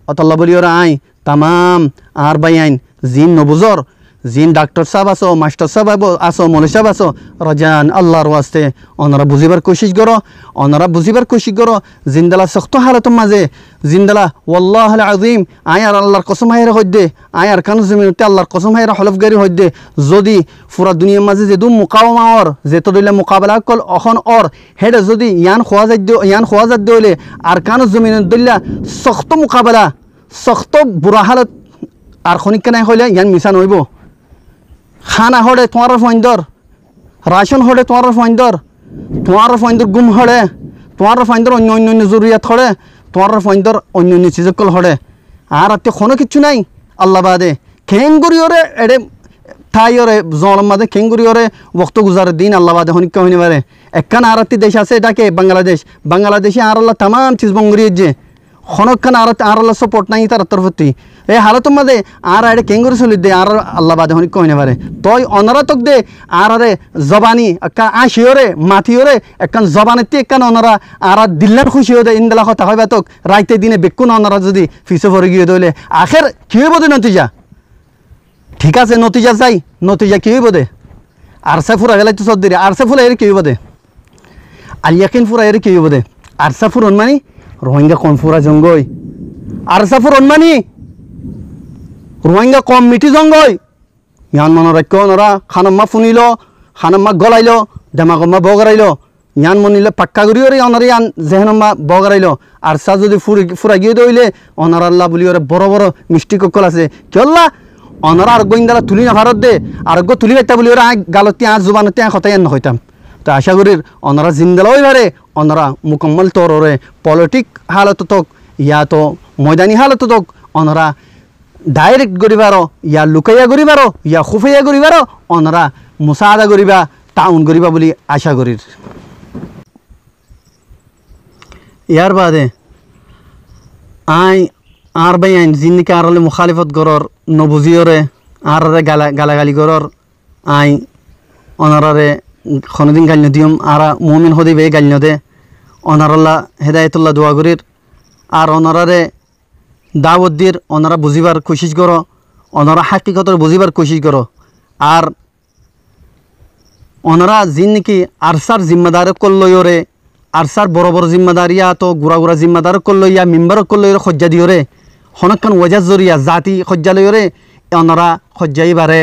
اور اللہ بولیو رہا آئیں تمام آر بائی آئیں زين نبوزار زين دكتور صاحب آسو ماستر صاحب آسو مولوی صاحب آسو رجان الله رو واسطه آنها بوزی بر کوشش کرو آنها بوزی بر کوشش کرو زندلا سخت حالت مزه زندلا والله العظیم آیار الله قسم های را خودده آیار کانو زمینت الله قسم های را حلف گری خودده زودی فر دنیا مزه زدوم مقاومه آور زیتو دل مقابله کل آخان آور هد زودی یان خواهد دوله آرکانو زمینت دل سخت مقابله سخت برا حالت آرخونی کنای خیلی یان میشن ویبو खाना होड़े तुम्हारा फाइंदर, राशन होड़े तुम्हारा फाइंदर गुम होड़े, तुम्हारा फाइंदर अन्योन्य निजुरियत होड़े, तुम्हारा फाइंदर अन्योन्य चीज़ कल होड़े, आर अत्य खोनो किच्छ नहीं, अल्लाह बादे, केंगुरी औरे ऐडे थाई औरे ज़ोलम मधे केंगुरी औरे वक्तो गुजार दीन अल्लाह बादे होनी क्यों नहीं वाले, एक्कन आरती देश आसे डाके बांग्लादेशी आर अल्लाह तमाम चीज़ बंगुरी जे خنوک کن آرت آرلا سپورت نهی تر طرفتی. یه حالت ماده آره ایک کنگوری سلیده آره الله باده هنی کوینه واره. توی آنرا تک ده آره زبانی اکا آشیوره ماتیوره اکن زبانتی اکن آنرا آره دلن خوشیوده این دلخو تهایی باتوک رایت دینه بکن آنرا زدی فیسو فرگیه دوله. آخر کیه بوده نتیجه؟ ٹھیک است نتیجه زای نتیجه کیه بوده؟ آرسه فورا غلطی صد دیره آرسه فورا ایک کیه بوده؟ الیکن فورا ایک کیه بوده؟ آرسه فورا منی روهنگا قوم فورا جنگوی عرصه فور انمانی روهنگا قوم میتی جنگوی یان منو رکون را خانم ما فونیلو خانم ما گلایلو دماغ ما بوگرایلو یان منیله پکا گریوری آنری یان ذهن ما بوگرایلو عرصه جدی فورا گیه دویله آنرا الله بولیوره برو برو میشتی ککلاسه که الله آنرا ارگو این دلا تولی نفرت ده ارگو تولی بته بولیوره آن گالوتی آن زبانتی آن خطاین نخویتم تا آشا گریر آنرا زندلوی باره آنرا مکمل طور ره پولیتیک حالت تک یا تو میدانی حالت تک آنرا دایرکت گریبارو یا لوکایا گریبارو یا خوفیا گریبارو آنرا مساعده گریبا تاون گریبا بولی آشا گریر یار باده آی آرباین زندگی آرال مخالفت گرور نبوزیوره آرال گالاگالی گرور آی آنرا ره خاندین گل ندیم آرا مومن خودی به گل نده آنها را هدایت الله دعا کرد آر آنها را دعوت دیر آنها را بزیبار کوشش کرد آنها را حقیقت را بزیبار کوشش کرد آر آنها را زندگی ارسال زیمدار کلیوره ارسال برابر زیمداریا تو گورا زیمدار کلیویا میمبر کلیوره خود جدیوره خانکن وجه زوریا ذاتی خود جلیوره آنها را خود جایی باره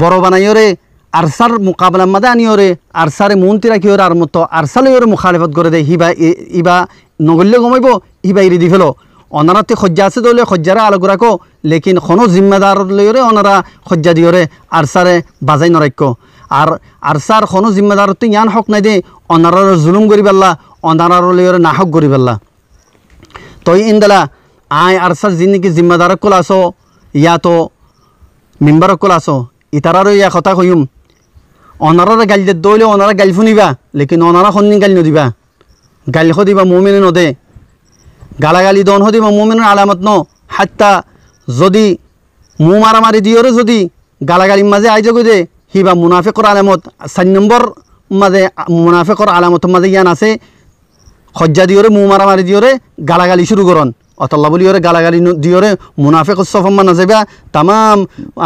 برابرانیوره ارسر مقابله مدنیوره ارسر مونتیراکیور آرمتو ارسالیور مخالفت کرده ایبا نگلیه گمیبو ایبا ایریدی فلو آنها تی خودجاست دوله خودجاره علاقراکو لکن خانو زیمدار لیوره آنها خودجادیوره ارسر بازی نرکو ارسر خانو زیمدار تی یان حق نده آنها را زلم گری بله آنها را لیوره نحق گری بله توی این دلا آی ارسر زندگی زیمدار کلاسو یا تو منبر کلاسو ایتارارو یا خطا خویم آنها را گل دوله آنها را گل فنیبا، لکن آنها را خونی گل ندیبا، گل خودی با مومن نده، گالاگالی دان خودی با مومن علامت نو، حتی زودی مومارا ماری دیوره زودی گالاگالی مزه ایجا گوده، هی با منافق را علامت، سن نمبر مزه منافق را علامت مزه یا ناسه خودجا دیوره مومارا ماری دیوره گالاگالی شروع کردن. الله بولیوره گالاگالی دیوره منافق صفحه من نزبه تمام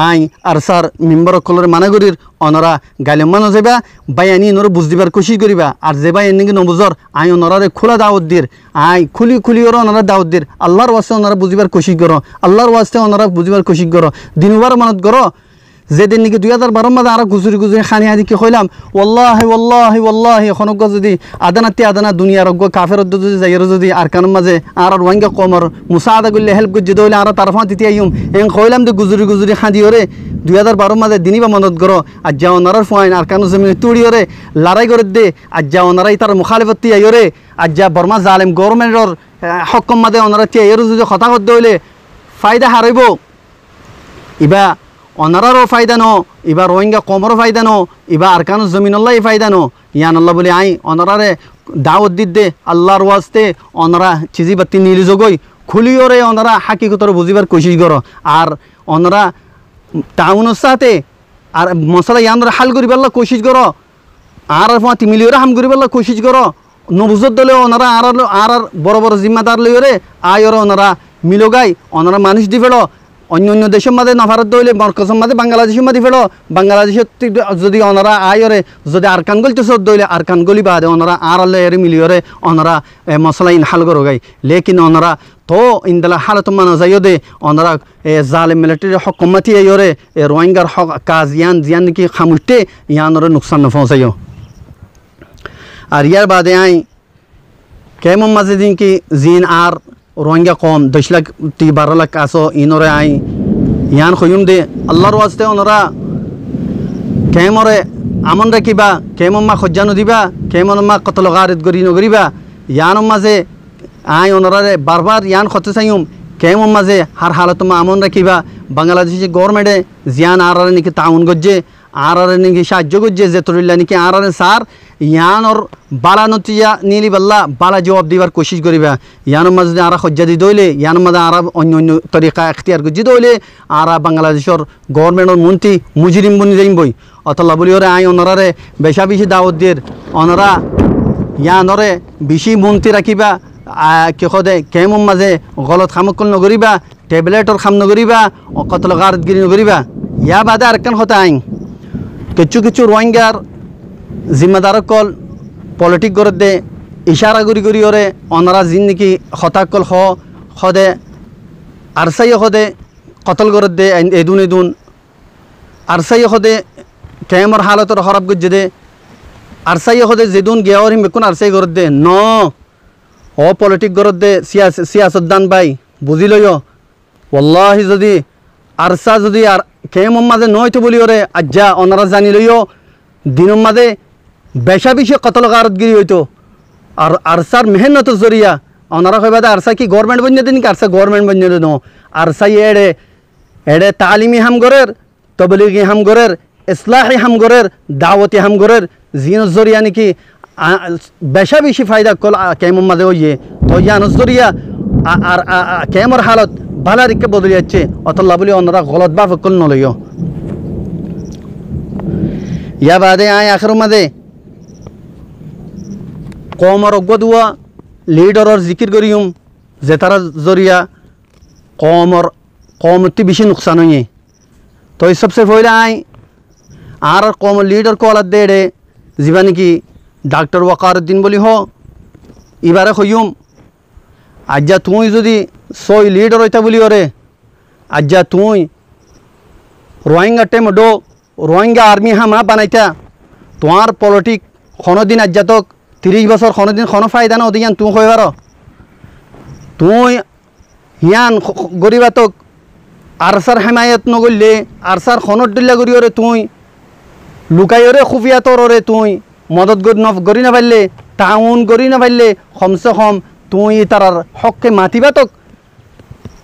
این ارسار منبر کلر منگوریر آنها گالی من نزبه بیانی نور بزدیبر کوشی گریبه ارزبه اینگی نبوزار این آنها را کلا داوت دیر این کلی کلی یورا آنها داوت دیر الله واسطه آنها بزدیبر کوشی گرو الله واسطه آنها بزدیبر کوشی گرو دینوار منات گرو زدن نگه دویدار برام مدت آرگ گذری خانی هدی که خویم والله والله والله خانوگ زدی آدناتی آدنا دنیا را گو کافر دو زدی زیر زدی آرکانم مزه آرگ وانگا قمر مساعده گله هلپ گو جدول آرگ طرفان تیتیایم این خویم دو گذری خانی یوره دویدار برام مدت دینی با مدت گرو اجاون نرر فاین آرکانو زمین توری یوره لارای گرد ده اجاون نرای تر مخالفت تیایوره اجا برام زالم گورمن رور حکم مده آن را تیایرو زدی خطا خود دوله فایده هریبو ایبا آنها رو فایدنو، ایبا روینگا قوم رو فایدنو، ایبا ارکان زمین الله فایدنو. یان الله بله این آنها رو دعوت دیده، الله رو واسطه آنها چیزی بتی نیلیزوگوی خلیوره آنها حقیقت رو بزیبر کوشش کرو. آر آنها تعاون ساته، آر مسئله یان رو حل کری بله کوشش کرو. آر فاتی میلیوره هم کری بله کوشش کرو. نبوزد دل آنها آر برابر زیمدار لیوره آیورا آنها میلوگای آنها منش دیفلو. অন্যান্য দেশের মধ্যে নাফারত হইলে মরকজের মধ্যে বাংলাদেশের মধ্যে ফেলো বাংলাদেশের যদি অনারা আয়রে যদি আরকানগল তো সদ হইলে আরকানগলি বাদে অনারা আর আল্লাহ এর মিলিয়রে অনারা মশলা ইন হাল করো গাই লেকিন অনারা তো ইনদালা হালত মানা যায়দে অনারা জালিম মিলিটারি হুকুমতি এরে রোহিঙ্গার হক কাজিয়ান জিয়ান কি খামুতে ইয়ানরে নুকসান না পৌঁছায়ো আর ইয়ার বাদে আই কেম মজিদিন কি জিন আর روانگا قوم دشلک تی بارلک آسو اینو ره آئی یان خویم دی اللہ رو واسطے اون را کیمو ره امن رکی با کیمو ما خجانو دی با کیمو ما قتل و غارت گرینو گری با یانو مزه آئی اون را ره بار بار یان خود سیم کیمو مزه هر حالت ما امن رکی با بنگلادیشی گورنمنٹ زیان آر را نکی تعاون گجه آر را نکی شاجو گجه زیتوریلا نکی آر را سار یان اور بالا نوتیا نیلی بالله بالا جواب دیوار کوشش گری با یانو مزد آرا خود جدید دویله یانو مزد آرا اون طریقه اختیار کجی دویله آرا بنگلادیشور گورنمنت اون مونتی مجرم بونی دیم بوی اتلا بولیوره آی اونرا ره بیشا بیشی دعوت دیر اونرا یانوره بیشی مونتی رکی با که خود کیمون مزه غلط خامکل نگری با تبلت اور خم نگری با قتل غارت گری نگری با یا بعد ارکن خود آین کچو کچو روانگر ذمہ دار کل پولیٹک گرد دے اشارہ گری گری اور اونرا زندگی خطا کل خو خود عرصہ خود قتل گرد دے ایدون ایدون عرصہ خود کیم اور حالت اور خراب گج دے عرصہ خود زیدون گیا اور ہم بکن عرصہ گرد دے نو او پولیٹک گرد دے سیاست دان بائی بوزی لو یو واللہ زدی عرصہ زدی کیم امد نویت بولی اور اجا اونرا زانی لو یو دین امد بیشا بیشی قتل و غارت گیری ہوئی تو عرصار محنت ذریعہ اونارا خوی بادا عرصہ کی گورنمنٹ بننے دن کہ عرصہ گورنمنٹ بننے دن عرصہ یہ ایڈے ایڈے تعلیمی ہم گرر تبلیغی ہم گرر اصلاحی ہم گرر دعوتی ہم گرر زین ذریعہ یعنی کہ بیشا بیشی فائدہ کل کیم امد ہوئی تو یعنی ذریعہ کیم اور حالت بھلا رکھ کے بدلی اچھے اور اللہ بلی اونارا غلط با فکل نو لیو یا بعدے آئیں آخر امدے قوم اور اگود ہوا لیڈر اور ذکر گریم زیتارہ ذریعہ قوم اور قومتی بیشی نقصان ہوئی تو اس سب سے فوائلہ آئیں آر قوم اور لیڈر کو علت دے دے زبان کی ڈاکٹر وقار الدین بولی ہو عبارہ خویم اجا توئی زدی سوئی لیڈر ہوئی تا بولی ہو رہے اجا توئی روائنگا ٹیم دو روائنگا آرمی ہم آپ بنائی تا توار پولوٹک خونو دین اجا توک 30 বছর কোন দিন কোন ফায়দা না ওদিয়ান তুই কই পারো তুই ইয়ান গরিবাতক আরসার হিমায়াত নগলে আরসার খনডুল্লা গরিয়রে তুই লুকায়রে খুফিয়াতরে তুই মদত গরি না পারলে টাউন গরি না পারলে কমসে কম তুই তারার হককে মাতিবাতক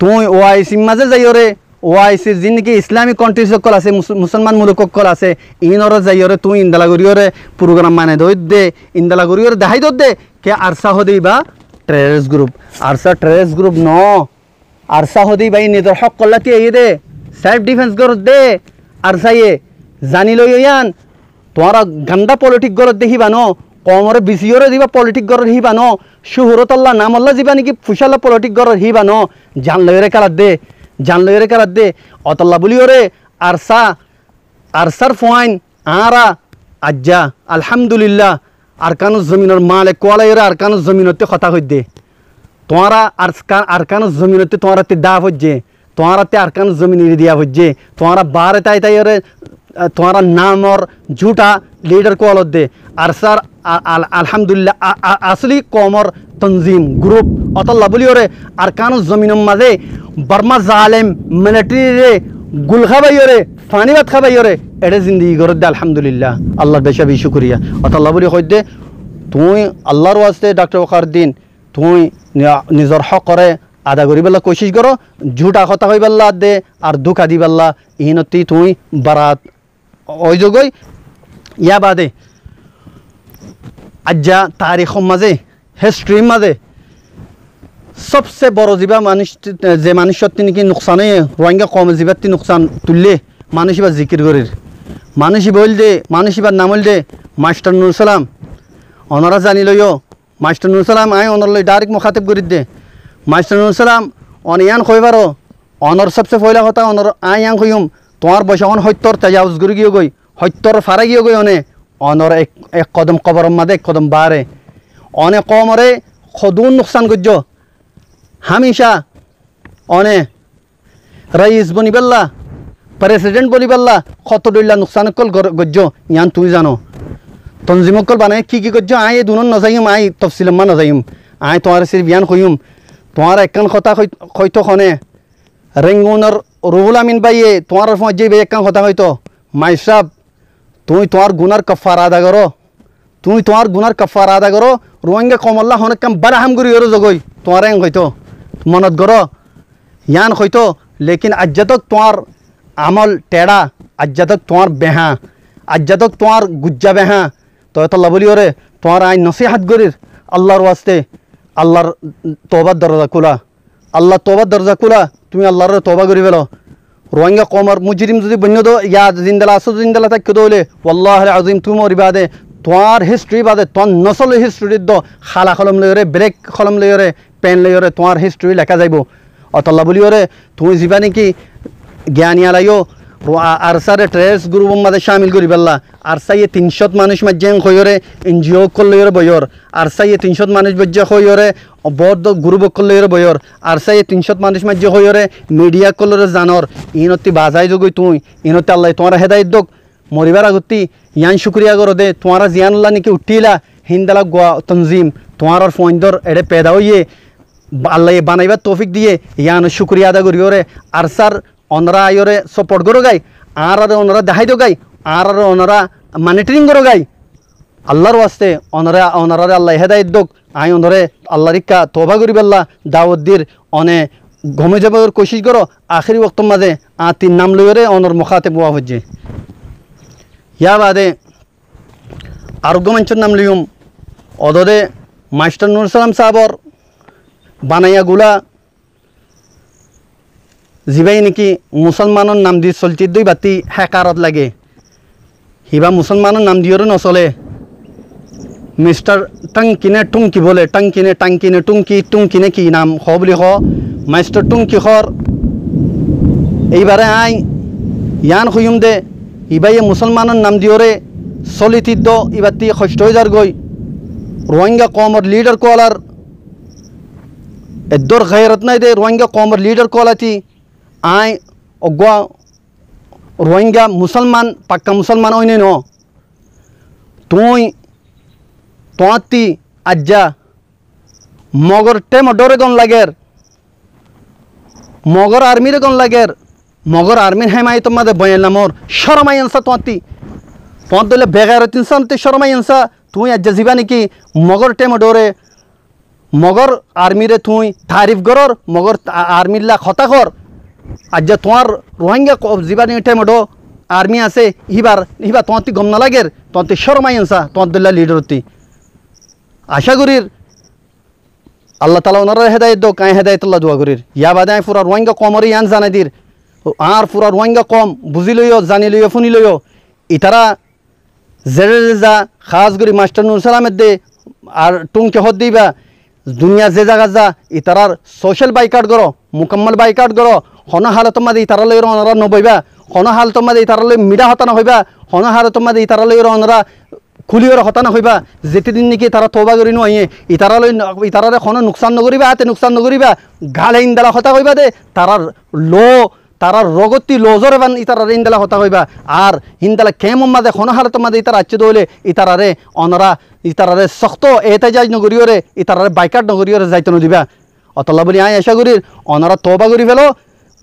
তুই ওআইসি মাঝে যাইরে ওআইসি জিন্দেগি ইসলামী কান্ট্রি সকল আছে মুসলমান মুলুক সকল আছে ইনর যাইরে তুই ইনদালা গরিয়রে প্রোগ্রাম মানে দই দে ইনদালা গরিয়রে দাহাই দই দে কে আরসা হদেই বা terrorist group ARSA terrorist group ন আরসা হদেই বাই নেদার হক কল্লাতি এই দে সেলফ ডিফেন্স গর দে আরসা এ জানি লইয়ান তোরা গন্দা পলিটিক গর দেখিবা ন কমরে বিসিওরে দিবা পলিটিক গর হিবা ন শুহরত আল্লাহ নাম আল্লাহ জিবা নাকি ফুশালা পলিটিক গর হিবা ন জান লইরে কালা দে جان لویرے کا رد دے اور اللہ بلیو رے عرصہ عرصر فوائن آرہ اجا الحمدللہ ارکان الزمین مالک کولا یہ رہا ارکان الزمین تے خطا ہوئی دے توارا ارکان الزمین تے توارا تے دعا ہوئی جے توارا تے ارکان الزمین دیا ہوئی جے توارا بارت آئی تا یہ رہے توارا نام اور جھوٹا لیڈر کولا دے عرصر الحمدللہ اصلی قوم اور تنظیم گروپ اور اللہ بلیو رے ارکان الزمین مزے برما ظالم ملٹری رے گلخہ بھائیو رے فانی باتخہ بھائیو رے ایڈے زندگی گرد دے الحمدللہ اللہ بے شبی شکریہ اور اللہ بلی خود دے توئیں اللہ رو واسطے ڈاکٹر وقار الدین توئیں نظر حق رے آدھا گری باللہ کوشش کرو جھوٹا خطا ہوئی باللہ دے اور دھوکا دی باللہ اینتی توئیں برات اوئی جو گئی یا بادے اجا تاریخ مزے ہسٹری مزے سب سے برو زیبا مانشت تینکی نقصانه روانگا قوم زیبت تی نقصان تلی مانشی با ذکر گرر مانشی بول دے مانشی با نامل دے ماشتر نور سلام اونارا زانی لیو ماشتر نور سلام آئیں اونار لی ڈاریک مخاطب گرد دے ماشتر نور سلام اون یان خوی برو অনর সবচেয়ে পয়লা কথা অনর আয়াং কইম তোমার বয়সখন হত্যর তাজাউজ গরি গিয়ে গই হত্যর ফারা গিয়ে গই অনে অনর এক কদম কবর মাদে এক কদম বারে অনে কমরে খদুন নুকসান গজ্জ হামেশা অনে রাইস বনিবেল্লা প্রেসিডেন্ট বলিবেল্লা খতদুল্লা নুকসান কল গজ্জ ইয়ান তুই জানো তনজিম কল বানায় কি গজ্জ আই দুনন নজাইম আই তফসিল মান নজাইম আই তোমার সিরফ ইয়ান কইম তোমার একখান কথা কইতো খনে রেঙ্গুনর রুহুল আমিন ভাইয়ে তোমার মধ্যে একখান কথা কইতো মাই সাহেব তুমি তোমার গুনার কফারা আদা করো তুমি তোমার গুনার কফারা আদা করো রোহিঙ্গা কমল্লা হন কাম বারাহাম গরি ওর জগই তোমার এং কইতো মনত করো ইয়ান কইতো লেকিন আজ্জাতক তোমার আমল টেড়া আজ্জাতক তোমার বেহা আজ্জাতক তোমার গুজ্জা বেহা তো এত লবলি ওরে তোমার আই নসিহাত গরির আল্লাহর ওয়াস্তে আল্লাহর তওবার দরজা খোলা আল্লাহ তওবার দরজা খোলা তুমি আল্লাহর তওবা করি ফেলো রোহিঙ্গা কমর মুজরিম যদি বন্য দো ইয়া জিন্দালা আসো জিন্দালা থাকতে দোলে ওয়াল্লাহুল আযীম তুমি ওর ইবাদে তোমার হিস্ট্রি বাদে তোমার নসল হিস্ট্রি দো খালা কলম লইরে ব্রেক কলম লইরে পেন লইরে তোমার হিস্ট্রি লেখা যাইব অতল্লা বলি ওরে তুমি জীবা নাকি জ্ঞানী আলাইও আরসারে ট্রেস গ্রুপ মাঝে সামিল করি পেল্লা আরসাইয়ে ৩০০ মানুষ মাঝে হইরে এনজিও কল্লইরে বয়র আরসাইয়ে ৩০০ মানুষ মাঝে হইরে বড় গ্রুপ কল্লইরে বয়র আরসাইয়ে ৩০০ মানুষ মাঝে হইরে মিডিয়া কল্লরে জানর ইনতি বাজাই যোগই তুই ইনতি আল্লাহ তোমার হেদায়েত দক মরিবার আগতি ইয়ান শুকরিয়া করো দে তোমারা জিয়ানুল্লাহ নাকি উঠিলা হিন্দালা গোয়া তনজিম তোমার ফোনদর এড়ে পেদা হইয়ে আল্লাহ বানাইবার তৌফিক দিয়ে ইয়ান শুকরিয়া আদা করি ওরে আরসার অনরা আয়রে সাপোর্ট করো গাই আর অনরা দেখাই দো গাই আর অনরা মনিটরিং করো গাই আল্লাহর ওয়াস্তে অনরা অনরার আল্লাহ হেদায়েত দক আই অনরে আল্লাহর ইকা তওবা করি বেল্লা দাওয়াত দির অনে ঘুমে যাবার কোশিশ করো আখিরি ওয়াক্ত মাঝে আ তিন নাম লইরে অনর মুখাতেব ওয়া হজ্জে ইয়া বাদে আরগমেন্টের নাম লিউম অদরে মাস্টার নূর সালাম সাহেবর বানাইয়া গুলা জিবাই নাকি মুসলমানের নাম দিয়ে চলতি দুই বাতি হেকারত লাগে হিবা মুসলমানের নাম দিয়েও নচলে মিস্টার টংকিনে টুংকি বলে টংকিনে টংকিনে টুংকি টুংকিনে কি নাম হ বলি হ মাস্টার টুংকি হর এইবারে আই ইয়ান হুইম দে ইবাইয়ে মুসলমানের নাম দিয়েওরে চলিতিদ্য ইবাতি ষষ্ঠ হাজার গই রোহিঙ্গা কমর লিডার কলার এদ্দর গায়রত নাই দে রোহিঙ্গা কমর লিডার কলাতি আই অগুয়া রোহিঙ্গা মুসলমান পাক্কা মুসলমান হইনি ন তুই তোয়াতি আজ্জা মগর টেম ডরে গন লাগের মগর আর্মিরে গন লাগের মগর আর্মির হেমাই তোমাদে বয়েল নামর শরমাই আনসা তোয়াতি তোমার দলে বেগারত ইনসান তে শরমাই আনসা তুই আজ্জা জীবা নাকি মগর টেম ডরে মগর আর্মিরে তুই তারিফ গরর মগর আর্মিল্লা খতা কর আজ্জা তোমার রোহিঙ্গা জীবা নিয়ে টেমডো আর্মি আছে হিবার হিবা তোমার গম না লাগের তোমার শরমাই আনসা তোমার দোল্লা লিডারতি আশা করির আল্লাহ তালা ওনারা হেদায়ত দোক আয় হেদায়তুল্লাহ দোয়া করির ইয়া বাদে আয় পুরা রোহিঙ্গা কমরে ইয়ান জানাই দির আর পুরা রোহিঙ্গা কম বুঝি লইও জানি লইও শুনি লইও ইতারা জেরে যা খাস করি মাস্টার নূর সালামের দে আর টুংকে হত দিবা দুনিয়া যে জায়গা যা ইতারার সোশ্যাল বাইকাট করো মুকম্মল বাইকাট করো হন হালত মাঝে ইতারালয় অনরা নবইবা হন হালত মাঝে ইতারালয় মিডা হতা না হইবা হন হালত মাঝে ইতারালয় অনরা খুলিওর হতা না হইবা যেতিদিন নাকি তারা তওবা করি নয় ইতারালয় ইতারারে হন নুকসান নকরিবা হাতে নুকসান নকরিবা গালে ইন্দালা হতা হইবা দে তারার লো তারার রগতি লোজরে বান ইতারারে ইন্দালা হতা হইবা আর ইন্দালা কেম মাঝে হন হালত মাঝে ইতারা আচ্চে দইলে ইতারারে অনরা ইতারারে শক্ত এহতেজাজ নগরিওরে ইতারারে বাইকাট নগরিওরে যাইতে নদিবা অতল্লা বলি আয় আশা করির অনরা তওবা করি ফেলো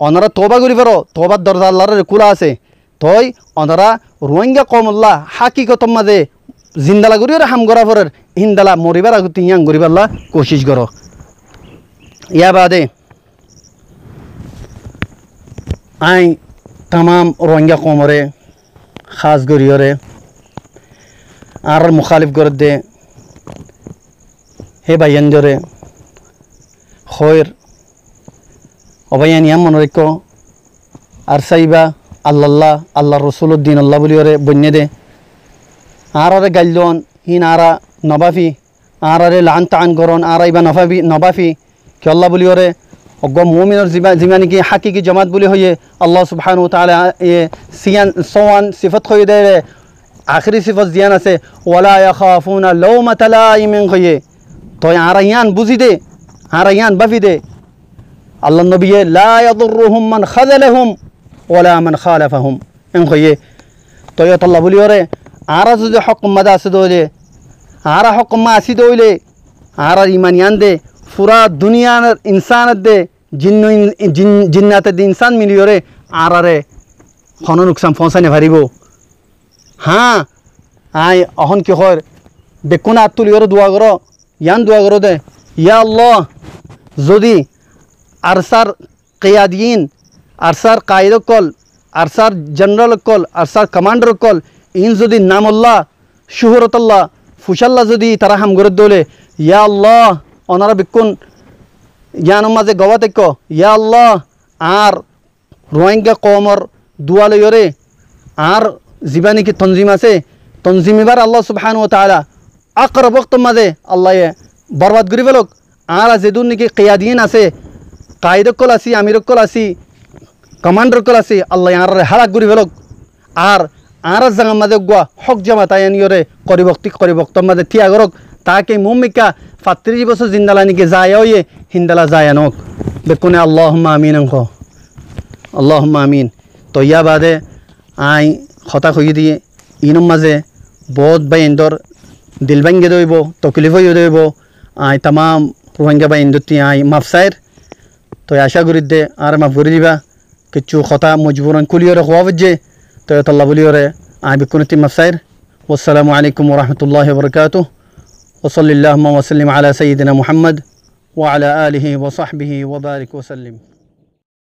অনারা তওবা করি ফেরো তওবার দরজা আল্লাহর খোলা আছে তই অনারা রোহিঙ্গা কমল্লা হাকিকত মাঝে জিন্দালা করি ওরা হাম করা ফরের হিন্দালা মরিবার আগতে ইয়াং গরিবাল্লা কোশিশ করো ইয়া বাদে আই তামাম রোহিঙ্গা কমরে খাস গরিয়রে আর মুখালিফ করে দে হে বাইয়ানজরে খয়ের অবায়ানিয়াম মনে রেখ আর সাইবা আল্লাহ আল্লাহ রসুলুদ্দিন আল্লাহ বলিওরে বন্যে দে আর আরে গাইলন হিন আরা নবাফি আর আরে লান টান গরন আর আইবা নফাফি নবাফি কে আল্লাহ বলিওরে অগম মুমিনের জিমানি কি হাকিকি জামাত বলে হয়ে আল্লাহ সুবহানাহু ওয়া তাআলা এ সিয়ান সোয়ান সিফাত হয়ে দেয় আখরি সিফাত জিয়ান আছে ওয়ালা ইয়াখাফুনা লাওমাতা লাইমিন হয়ে তো আরায়ান বুঝি দে আরায়ান বাফি দে আল্লাহ নবী লা ইয়াদুরুহুম মান খাযালাহুম ওয়ালা মান খালাফাহুম এম হয়ে তো ইয়া আল্লাহ বলি ওরে আরা যদি হক মাদা আছে দইলে আরা হক মা আছে দইলে আরার ইমানিয়ান দে পুরা দুনিয়ার ইনসানত দে জিন্ন জিন্নাতে দে ইনসান মিলিয়রে আরারে কোন নুকসান পৌঁছানে ভারিব হ্যাঁ আই অহন কি হয় বেকুন আতুলিয়রে দোয়া করো ইয়ান দোয়া করো দে ইয়া আল্লাহ যদি আরসার কিয়াদিন আরসার কায়দ কল আরসার জেনারেল কল আরসার কমান্ডার কল ইন যদি নাম আল্লাহ শুহরত আল্লাহ ফুশাল্লাহ যদি তারা হাম করে দলে ইয়া আল্লাহ ওনারা বিকুন ইয়ানোর মাঝে গবাতে ক ইয়া আল্লাহ আর রোহিঙ্গা কমর দুয়ালয়রে আর জীবানী কি তনজিম আছে তনজিম এবার আল্লাহ সুবহানাহু ওয়া তাআলা আকরাব ওয়াক্ত মাঝে আল্লাহ বরবাদ করি ফেলক আর যেদুন নাকি কিয়াদিন আছে কায়দকল আছি আমিরকল আছি কমান্ডারকল আছি আল্লাহ আর হালাক করি ফেলক আর আর জাগা মাঝে গুয়া হক জামাতায় নিয়রে করিবক্তি করিবক্ত মাঝে তিয়াগরক তাকে মুমিকা ৩৫ বছর জিন্দালানিকে যায় ওয়ে হিন্দালা যায় নক বেকুনে আল্লাহুম্মা আমিন অংখ আল্লাহুম্মা আমিন তো ইয়া বাদে আই খতা খুঁজি দিয়ে ইনম মাঝে বহুত বাই ইন্দর দিল ভাঙ্গে দইব তকলিফ হয়ে দইব আই তামাম রোহিঙ্গা বাই ইন্দুতি আই মাফ সাইর তো আশা করি দে আর মাফ করে দিবা কিছু খতা মজবুরন কুলিয়রে খোয়া বুঝে তো আল্লাহ বলিওরে আই বেকুনে তি মাফ সাইর ওয়াসসালামু আলাইকুম ওয়া রাহমাতুল্লাহি ওয়া বারাকাতুহু وصلى اللهم وسلم على سيدنا محمد وعلى آله وصحبه وبارك وسلم.